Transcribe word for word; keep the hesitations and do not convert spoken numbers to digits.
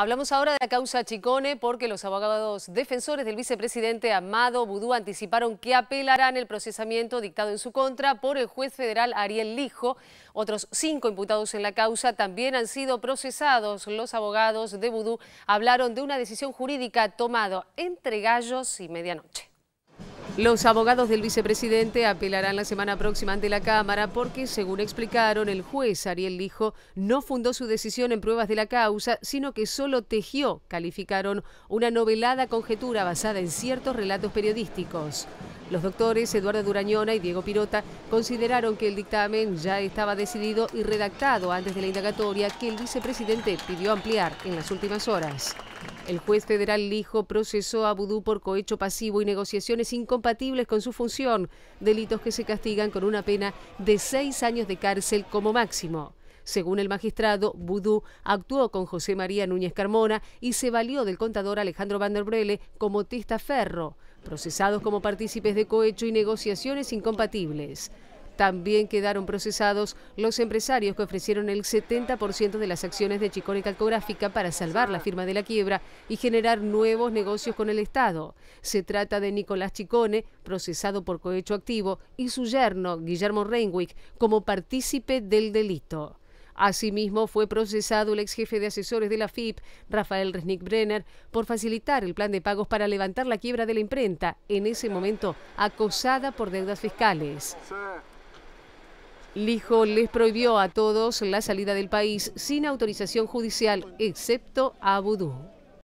Hablamos ahora de la causa Ciccone porque los abogados defensores del vicepresidente Amado Boudou anticiparon que apelarán el procesamiento dictado en su contra por el juez federal Ariel Lijo. Otros cinco imputados en la causa también han sido procesados. Los abogados de Boudou hablaron de una decisión jurídica tomada entre gallos y medianoche. Los abogados del vicepresidente apelarán la semana próxima ante la Cámara porque, según explicaron, el juez Ariel Lijo no fundó su decisión en pruebas de la causa, sino que solo tejió, calificaron, una novelada conjetura basada en ciertos relatos periodísticos. Los doctores Eduardo Durañona y Diego Pirota consideraron que el dictamen ya estaba decidido y redactado antes de la indagatoria que el vicepresidente pidió ampliar en las últimas horas. El juez federal Lijo procesó a Boudou por cohecho pasivo y negociaciones incompatibles con su función, delitos que se castigan con una pena de seis años de cárcel como máximo. Según el magistrado, Boudou actuó con José María Núñez Carmona y se valió del contador Alejandro Van der Brelle como testaferro, procesados como partícipes de cohecho y negociaciones incompatibles. También quedaron procesados los empresarios que ofrecieron el setenta por ciento de las acciones de Ciccone Calcográfica para salvar la firma de la quiebra y generar nuevos negocios con el Estado. Se trata de Nicolás Ciccone, procesado por cohecho activo, y su yerno, Guillermo Reinwick, como partícipe del delito. Asimismo, fue procesado el ex jefe de asesores de la A F I P, Rafael Resnick Brenner, por facilitar el plan de pagos para levantar la quiebra de la imprenta, en ese momento acosada por deudas fiscales. Lijo les prohibió a todos la salida del país sin autorización judicial, excepto a Boudou.